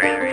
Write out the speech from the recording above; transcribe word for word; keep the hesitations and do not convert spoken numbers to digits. very